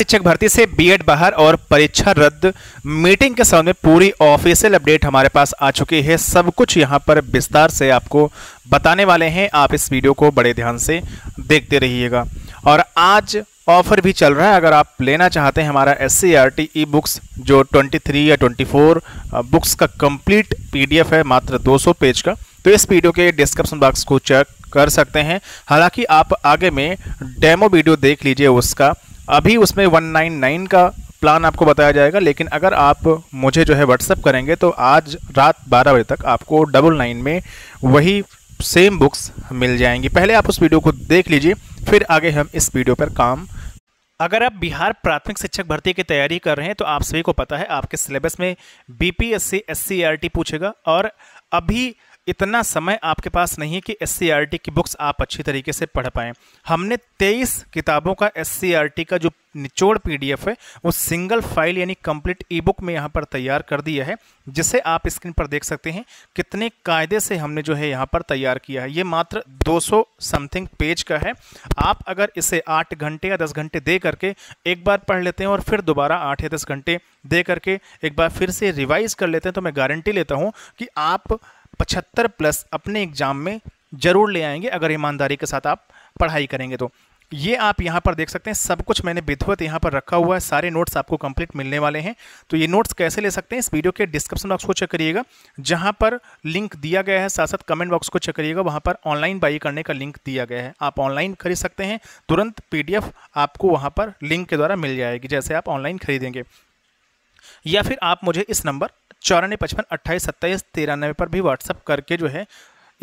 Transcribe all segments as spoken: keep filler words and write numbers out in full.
शिक्षक भर्ती से बीएड बाहर और परीक्षा रद्द मीटिंग के सामने पूरी ऑफिशियल अपडेट हमारे पास आ चुकी है। सब कुछ यहां पर विस्तार से आपको बताने वाले हैं। आप इस वीडियो को बड़े ध्यान से देखते रहिएगा। और आज ऑफर भी चल रहा है, अगर आप लेना चाहते हैं हमारा S C R T E books जो तेईस या चौबीस बुक्स का कंप्लीट पीडीएफ है, मात्र दो सौ पेज का, तो इस वीडियो के डिस्क्रिप्शन बॉक्स को चेक कर सकते हैं। हालांकि आप आगे में डेमो वीडियो देख लीजिए उसका, अभी उसमें एक सौ निन्यानवे का प्लान आपको बताया जाएगा। लेकिन अगर आप मुझे जो है व्हाट्सएप करेंगे तो आज रात बारह बजे तक आपको डबल नाइन में वही सेम बुक्स मिल जाएंगी। पहले आप उस वीडियो को देख लीजिए, फिर आगे हम इस वीडियो पर काम। अगर आप बिहार प्राथमिक शिक्षक भर्ती की तैयारी कर रहे हैं तो आप सभी को पता है आपके सिलेबस में बीपीएससी एससीआरटी पूछेगा, और अभी इतना समय आपके पास नहीं है कि एससीआरटी की बुक्स आप अच्छी तरीके से पढ़ पाएँ। हमने तेईस किताबों का एससीआरटी का जो निचोड़ पीडीएफ है वो सिंगल फाइल यानी कंप्लीट ईबुक में यहाँ पर तैयार कर दिया है, जिसे आप स्क्रीन पर देख सकते हैं कितने कायदे से हमने जो है यहाँ पर तैयार किया है। ये मात्र दो सौ समथिंग पेज का है। आप अगर इसे आठ घंटे या दस घंटे दे करके एक बार पढ़ लेते हैं और फिर दोबारा आठ या दस घंटे दे करके एक बार फिर से रिवाइज कर लेते हैं, तो मैं गारंटी लेता हूँ कि आप पचहत्तर प्लस अपने एग्जाम में ज़रूर ले आएंगे, अगर ईमानदारी के साथ आप पढ़ाई करेंगे तो। ये आप यहाँ पर देख सकते हैं, सब कुछ मैंने विधिवत यहाँ पर रखा हुआ है। सारे नोट्स आपको कंप्लीट मिलने वाले हैं। तो ये नोट्स कैसे ले सकते हैं, इस वीडियो के डिस्क्रिप्शन बॉक्स को चेक करिएगा, जहाँ पर लिंक दिया गया है। साथ साथ कमेंट बॉक्स को चेक करिएगा, वहाँ पर ऑनलाइन बाई करने का लिंक दिया गया है। आप ऑनलाइन खरीद सकते हैं, तुरंत पी डी एफ आपको वहाँ पर लिंक के द्वारा मिल जाएगी जैसे आप ऑनलाइन खरीदेंगे। या फिर आप मुझे इस नंबर चौरानवे पचपन अट्ठाईस सत्ताईस तिरानवे पर भी व्हाट्सअप करके जो है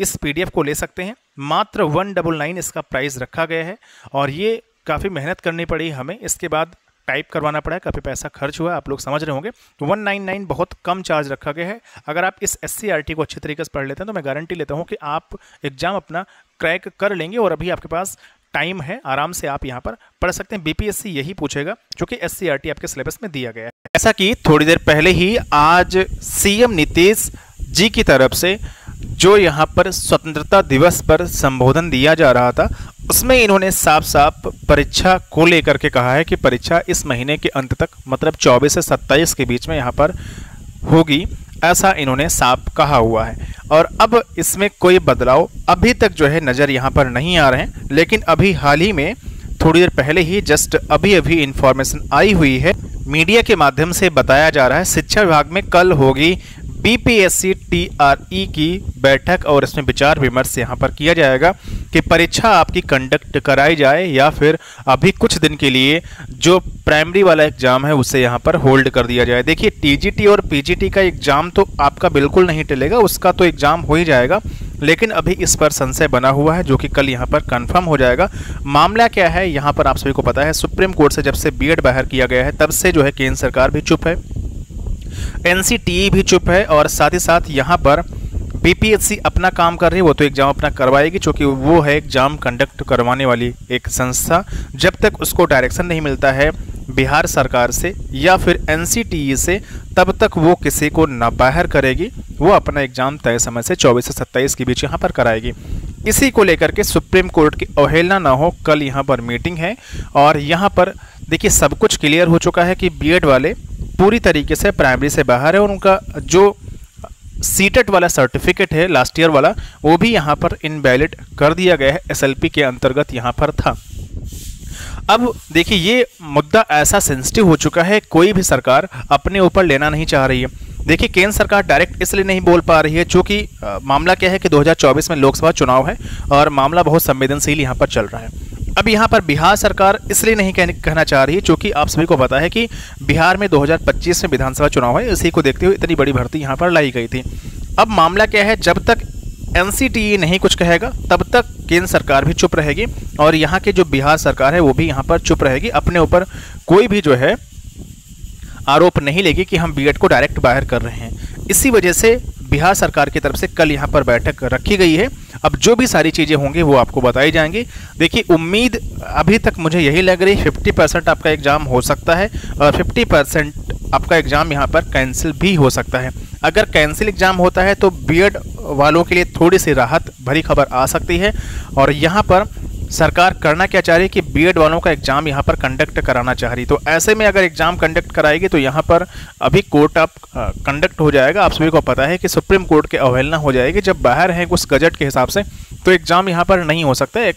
इस पीडीएफ को ले सकते हैं। मात्र वन डबल नाइन इसका प्राइस रखा गया है, और ये काफ़ी मेहनत करनी पड़ी हमें, इसके बाद टाइप करवाना पड़ा है, काफ़ी पैसा खर्च हुआ है, आप लोग समझ रहे होंगे। तो वन नाइन नाइन बहुत कम चार्ज रखा गया है। अगर आप इस एससीआरटी को अच्छे तरीके से पढ़ लेते हैं तो मैं गारंटी लेता हूँ कि आप एग्ज़ाम अपना क्रैक कर लेंगे, और अभी आपके पास टाइम है, आराम से आप यहाँ पर पढ़ सकते हैं। बीपीएससी यही पूछेगा, क्योंकि एससीआरटी आपके सिलेबस में दिया गया है। ऐसा कि थोड़ी देर पहले ही आज सीएम नीतीश जी की तरफ से जो यहाँ पर स्वतंत्रता दिवस पर संबोधन दिया जा रहा था, उसमें इन्होंने साफ साफ परीक्षा को लेकर के कहा है कि परीक्षा इस महीने के अंत तक, मतलब चौबीस से सत्ताईस के बीच में यहाँ पर होगी, ऐसा इन्होंने साफ कहा हुआ है। और अब इसमें कोई बदलाव अभी तक जो है नज़र यहाँ पर नहीं आ रहे हैं। लेकिन अभी हाल ही में थोड़ी देर पहले ही जस्ट अभी अभी इन्फॉर्मेशन आई हुई है, मीडिया के माध्यम से बताया जा रहा है, शिक्षा विभाग में कल होगी बीपीएससीटीआरई की बैठक, और इसमें विचार विमर्श यहाँ पर किया जाएगा कि परीक्षा आपकी कंडक्ट कराई जाए या फिर अभी कुछ दिन के लिए जो प्राइमरी वाला एग्ज़ाम है उसे यहाँ पर होल्ड कर दिया जाए। देखिए, टीजीटी और पीजीटी का एग्ज़ाम तो आपका बिल्कुल नहीं टलेगा, उसका तो एग्ज़ाम हो ही जाएगा, लेकिन अभी इस पर संशय बना हुआ है जो कि कल यहाँ पर कंफर्म हो जाएगा। मामला क्या है यहाँ पर आप सभी को पता है, सुप्रीम कोर्ट से जब से बीएड बाहर किया गया है तब से जो है केंद्र सरकार भी चुप है, एनसीटीई भी चुप है, और साथ ही साथ यहाँ पर बीपीएससी अपना काम कर रही है, वो तो एग्ज़ाम अपना करवाएगी, क्योंकि वो है एग्ज़ाम कंडक्ट करवाने वाली एक संस्था। जब तक उसको डायरेक्शन नहीं मिलता है बिहार सरकार से या फिर एनसीटीई से, तब तक वो किसी को ना बाहर करेगी, वो अपना एग्ज़ाम तय समय से चौबीस से सत्ताईस के बीच यहाँ पर कराएगी। इसी को लेकर के सुप्रीम कोर्ट की अवहेलना ना हो, कल यहाँ पर मीटिंग है, और यहाँ पर देखिए सब कुछ क्लियर हो चुका है कि बीएड वाले पूरी तरीके से प्राइमरी से बाहर है, और उनका जो सीटेट वाला सर्टिफिकेट है लास्ट ईयर वाला, वो भी यहाँ पर इनवैलिड कर दिया गया है, एसएलपी के अंतर्गत यहाँ पर था। अब देखिए, ये मुद्दा ऐसा सेंसिटिव हो चुका है, कोई भी सरकार अपने ऊपर लेना नहीं चाह रही है। देखिए, केंद्र सरकार डायरेक्ट इसलिए नहीं बोल पा रही है क्योंकि मामला क्या है कि दो हज़ार चौबीस में लोकसभा चुनाव है और मामला बहुत संवेदनशील यहाँ पर चल रहा है। अब यहाँ पर बिहार सरकार इसलिए नहीं कहना चाह रही है क्योंकि आप सभी को पता है कि बिहार में दो हज़ार पच्चीस में विधानसभा चुनाव है, इसी को देखते हुए इतनी बड़ी भर्ती यहाँ पर लाई गई थी। अब मामला क्या है, जब तक एनसीटीई नहीं कुछ कहेगा तब तक केंद्र सरकार भी चुप रहेगी, और यहाँ के जो बिहार सरकार है वो भी यहाँ पर चुप रहेगी, अपने ऊपर कोई भी जो है आरोप नहीं लेगी कि हम बीएड को डायरेक्ट बाहर कर रहे हैं। इसी वजह से बिहार सरकार की तरफ से कल यहाँ पर बैठक रखी गई है। अब जो भी सारी चीज़ें होंगी वो आपको बताई जाएंगी। देखिए, उम्मीद अभी तक मुझे यही लग रही है पचास परसेंट आपका एग्ज़ाम हो सकता है और पचास परसेंट आपका एग्ज़ाम यहाँ पर कैंसिल भी हो सकता है। अगर कैंसिल एग्ज़ाम होता है तो बीएड वालों के लिए थोड़ी सी राहत भरी खबर आ सकती है। और यहाँ पर सरकार करना क्या चाह रही है कि बीएड वालों का एग्जाम यहाँ पर कंडक्ट कराना चाह रही। तो ऐसे में अगर एग्जाम कंडक्ट कराएगी तो यहाँ पर अभी कोर्ट आप कंडक्ट हो जाएगा। आप सभी को पता है कि सुप्रीम कोर्ट के अवहेलना हो जाएगी जब बाहर है उस गजट के हिसाब से, तो एग्जाम यहाँ पर नहीं हो सकता एक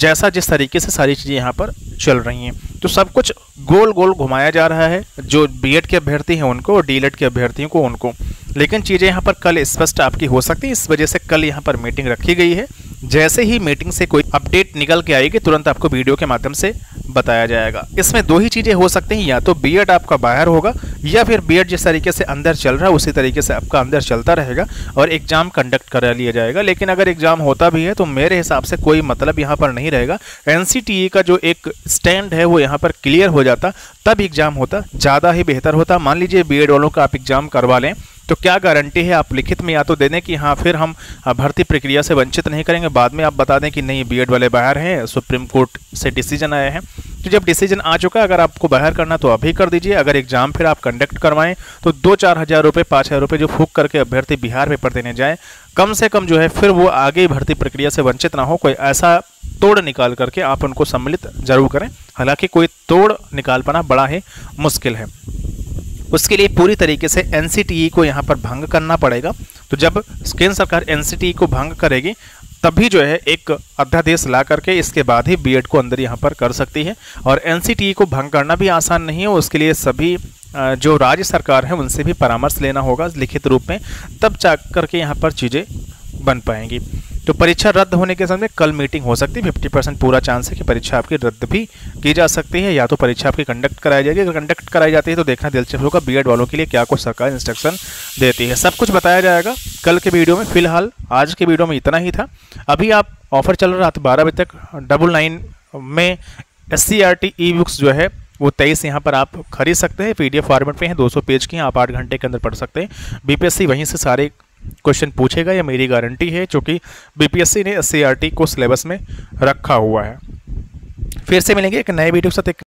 जैसा जिस तरीके से सारी चीज़ें यहाँ पर चल रही हैं। तो सब कुछ गोल गोल घुमाया जा रहा है जो बीएड के अभ्यर्थी हैं उनको और डीएलएड के अभ्यर्थियों को उनको, लेकिन चीज़ें यहाँ पर कल स्पष्ट आपकी हो सकती है। इस वजह से कल यहाँ पर मीटिंग रखी गई है। जैसे ही मीटिंग से कोई अपडेट निकल के आएगी तुरंत आपको वीडियो के माध्यम से बताया जाएगा। इसमें दो ही चीज़ें हो सकती हैं, या तो बीएड आपका बाहर होगा या फिर बीएड जिस तरीके से अंदर चल रहा है उसी तरीके से आपका अंदर चलता रहेगा और एग्ज़ाम कंडक्ट करा लिया जाएगा। लेकिन अगर एग्ज़ाम होता भी है तो मेरे हिसाब से कोई मतलब यहाँ पर नहीं रहेगा। एनसीटीई का जो एक स्टैंड है वो यहाँ पर क्लियर हो जाता तब एग्ज़ाम होता ज़्यादा ही बेहतर होता। मान लीजिए बीएड वालों का आप एग्ज़ाम करवा लें तो क्या गारंटी है आप लिखित में या तो दे दें कि हाँ फिर हम भर्ती प्रक्रिया से वंचित नहीं करेंगे, बाद में आप बता दें कि नहीं बीएड वाले बाहर हैं, सुप्रीम कोर्ट से डिसीजन आया है। तो जब डिसीजन आ चुका अगर आपको बाहर करना तो अभी कर दीजिए। अगर एग्जाम फिर आप कंडक्ट करवाएं तो दो चार हज़ार रुपये पाँच हज़ार रुपये जो फूक करके अभ्यर्थी बिहार पेपर देने जाएँ कम से कम जो है फिर वो आगे भर्ती प्रक्रिया से वंचित ना हो। कोई ऐसा तोड़ निकाल करके आप उनको सम्मिलित जरूर करें, हालाँकि कोई तोड़ निकाल पाना बड़ा ही मुश्किल है। उसके लिए पूरी तरीके से एनसीटीई को यहाँ पर भंग करना पड़ेगा। तो जब केंद्र सरकार एनसीटीई को भंग करेगी तभी जो है एक अध्यादेश ला करके इसके बाद ही बीएड को अंदर यहाँ पर कर सकती है। और एनसीटीई को भंग करना भी आसान नहीं है, उसके लिए सभी जो राज्य सरकार है उनसे भी परामर्श लेना होगा लिखित रूप में, तब जा करके यहाँ पर चीज़ें बन पाएंगी। तो परीक्षा रद्द होने के समय कल मीटिंग हो सकती है। पचास परसेंट पूरा चांस है कि परीक्षा आपकी रद्द भी की जा सकती है, या तो परीक्षा आपकी कंडक्ट कराई जाएगी। अगर कंडक्ट कराई जाती है तो देखना दिलचस्प होगा बीएड वालों के लिए क्या कुछ सरकार इंस्ट्रक्शन देती है। सब कुछ बताया जाएगा कल के वीडियो में। फिलहाल आज के वीडियो में इतना ही था। अभी आप ऑफर चल रहा था बारह बजे तक डबल नाइन में एससीआरटी ई बुक्स जो है वो तेईस यहाँ पर आप खरीद सकते हैं। पीडीएफ फॉर्मेट में है, दो सौ पेज की हैं, आप आठ घंटे के अंदर पढ़ सकते हैं। बीपीएससी वहीं से सारे क्वेश्चन पूछेगा या मेरी गारंटी है, क्योंकि बीपीएससी ने एससीआरटी को सिलेबस में रखा हुआ है। फिर से मिलेंगे एक नए वीडियो के साथ।